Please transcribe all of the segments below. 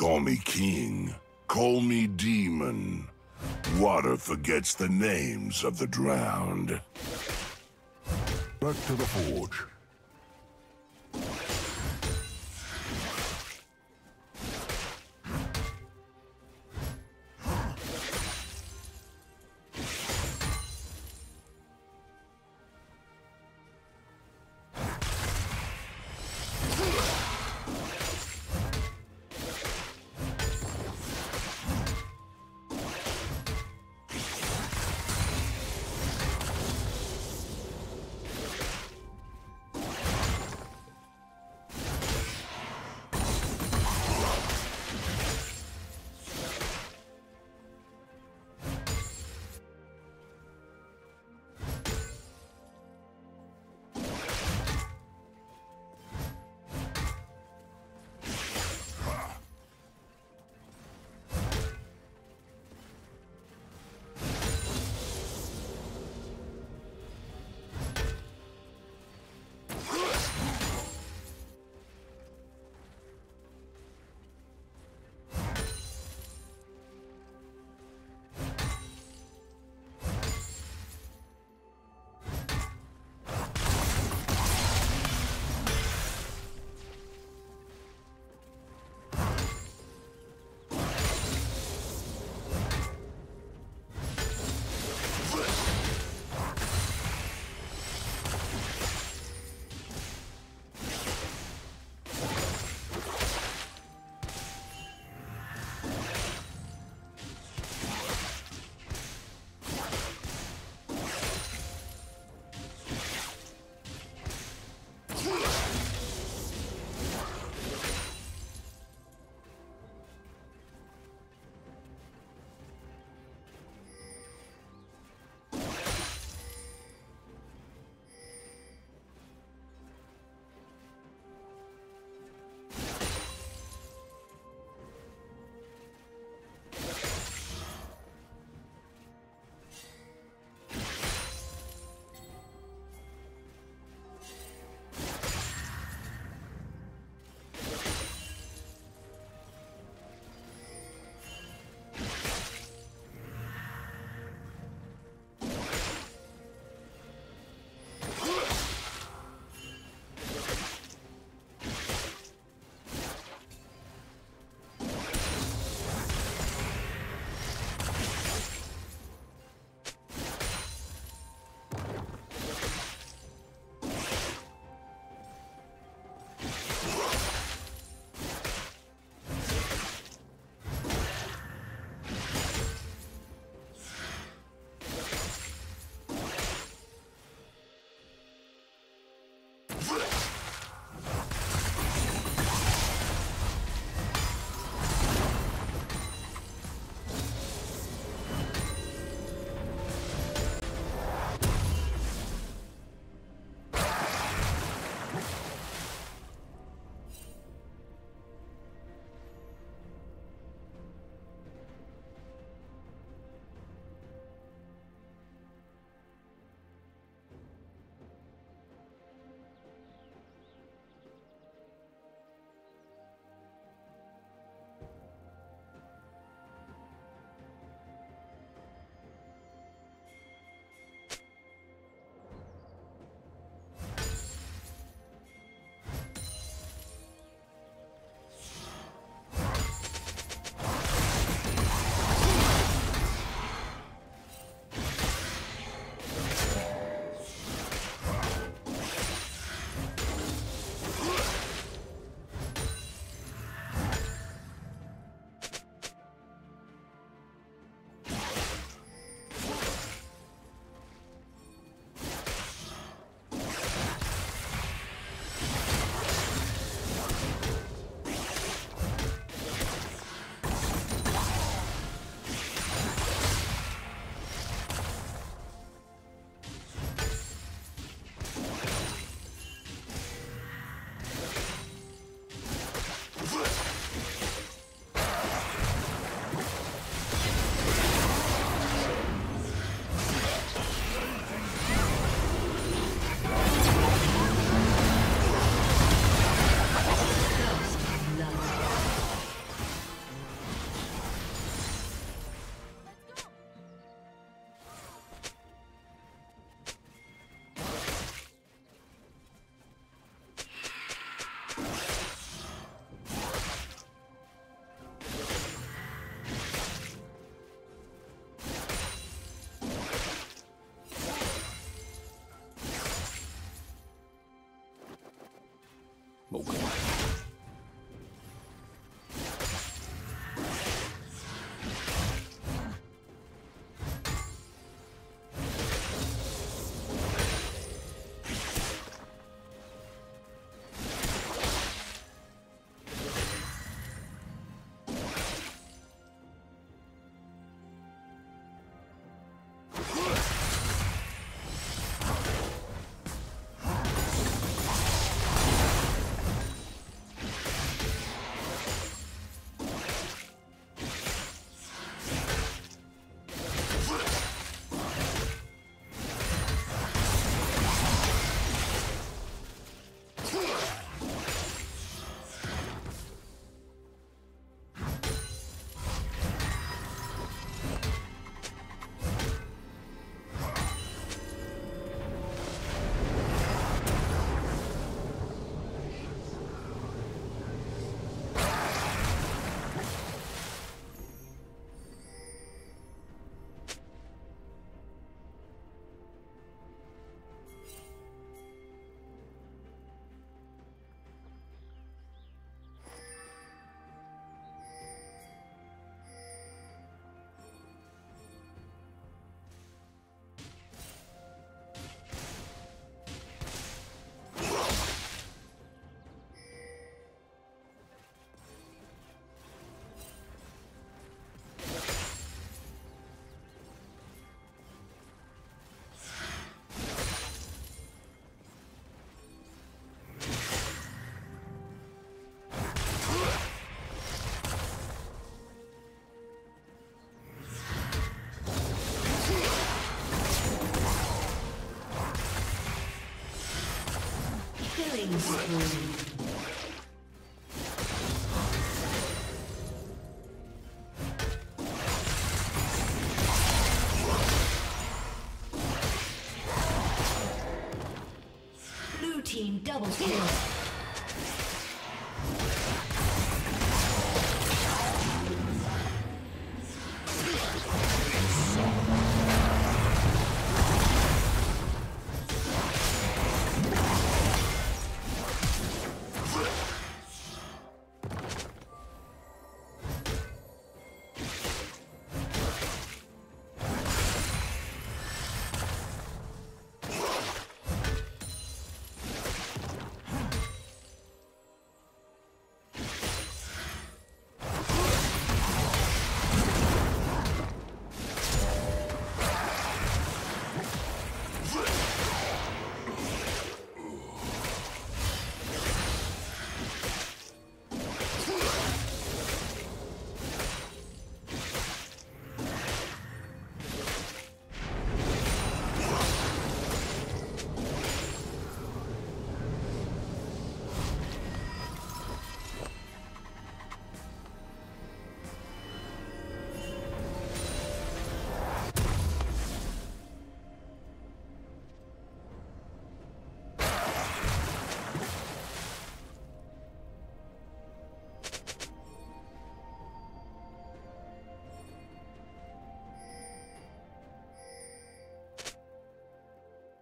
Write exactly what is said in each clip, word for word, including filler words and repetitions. Call me king, call me demon. Water forgets the names of the drowned. Back to the forge.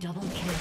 Double kill.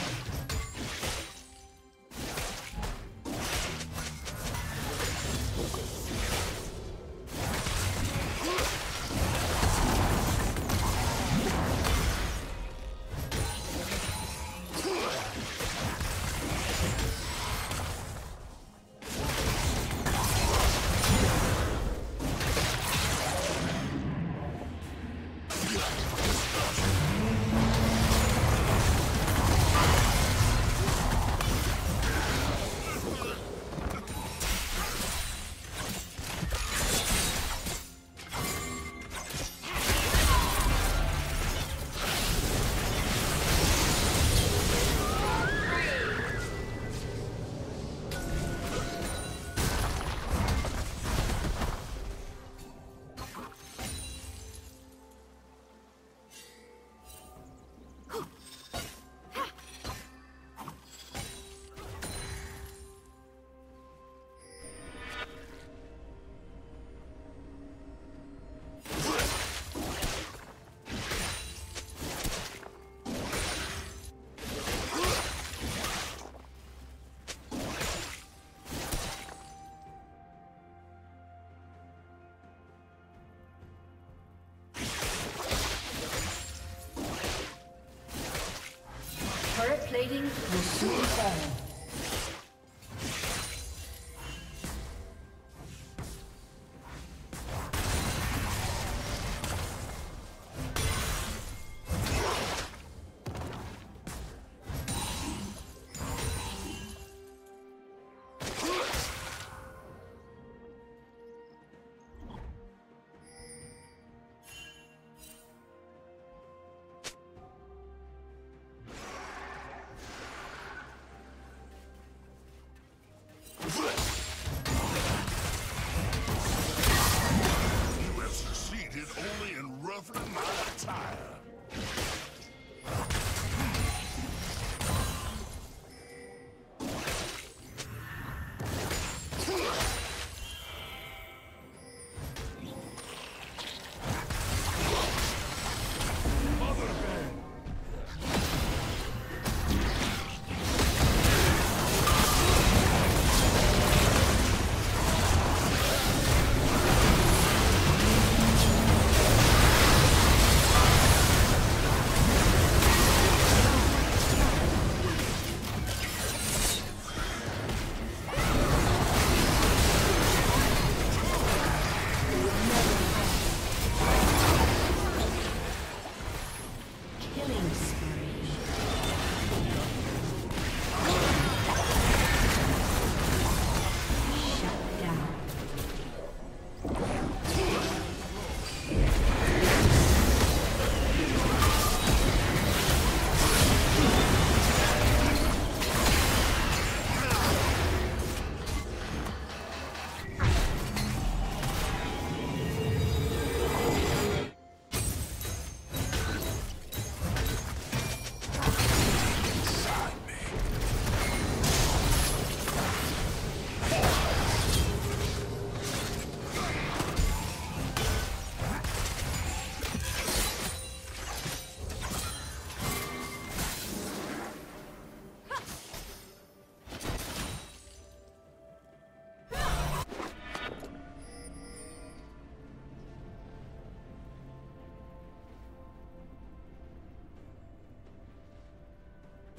Plating will soon fall.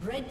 Red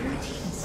Blue team's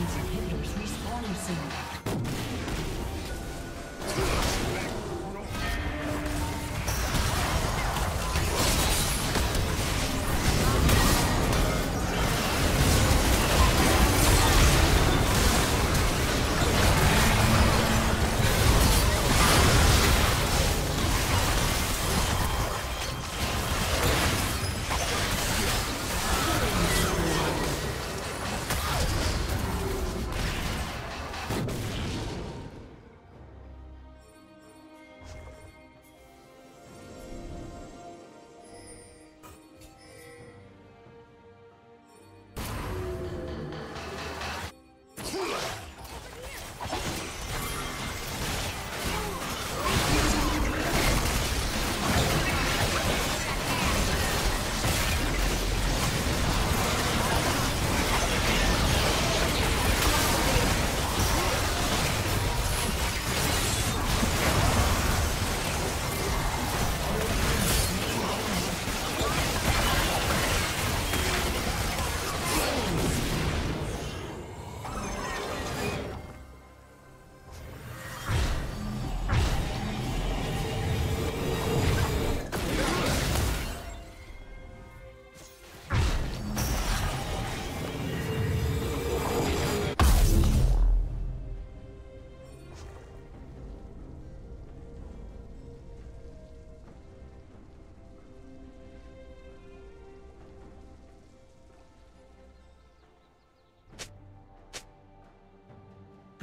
These inhibitors respawning soon.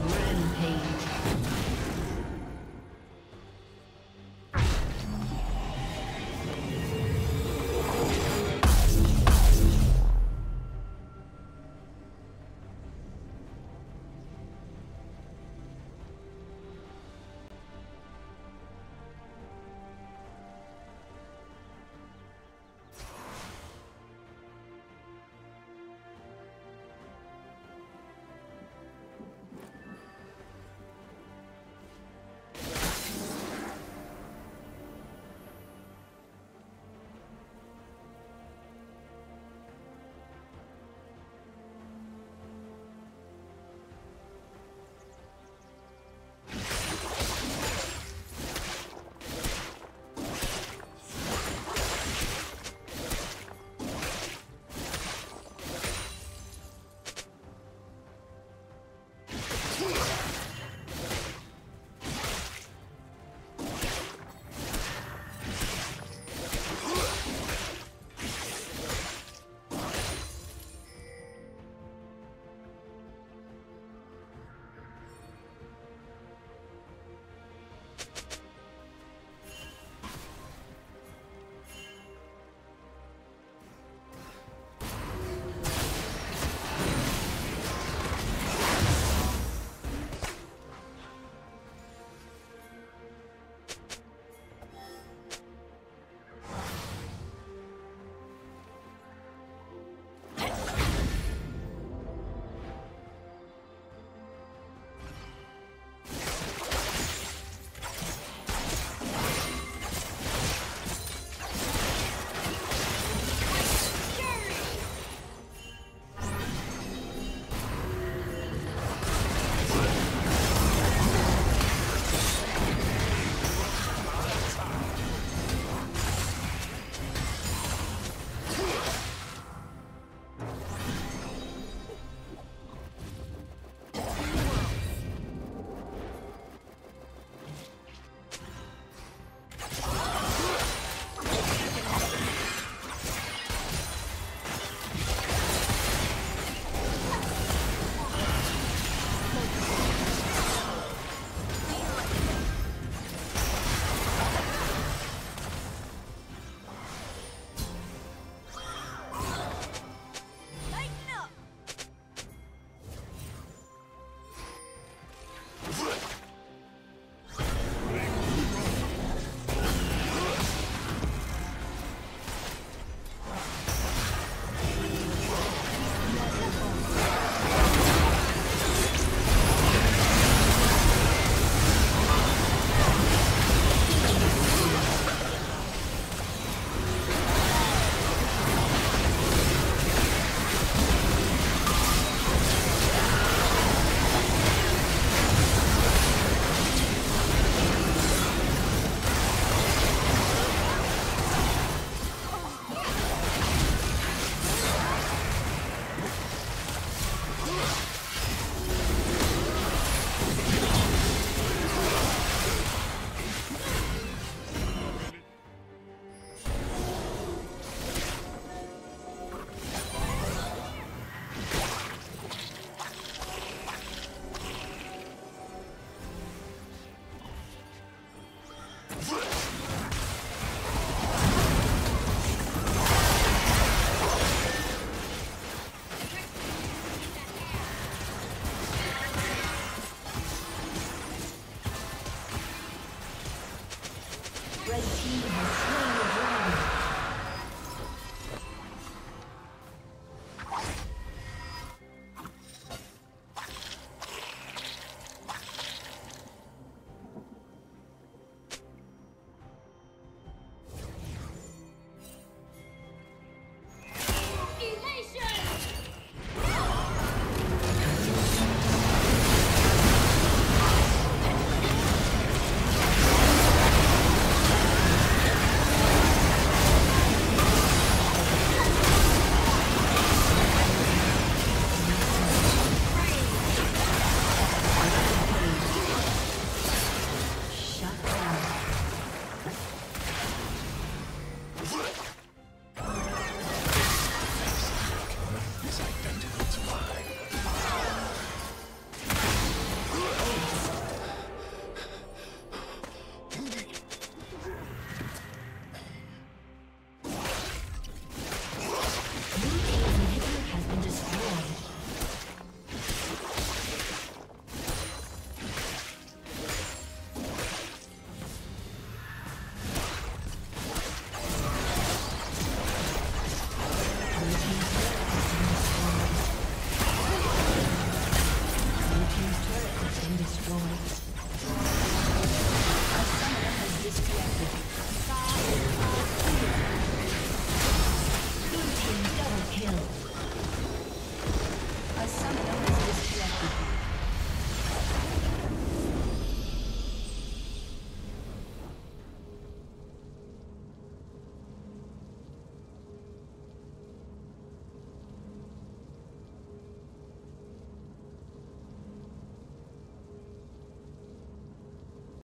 Rampage. Red team has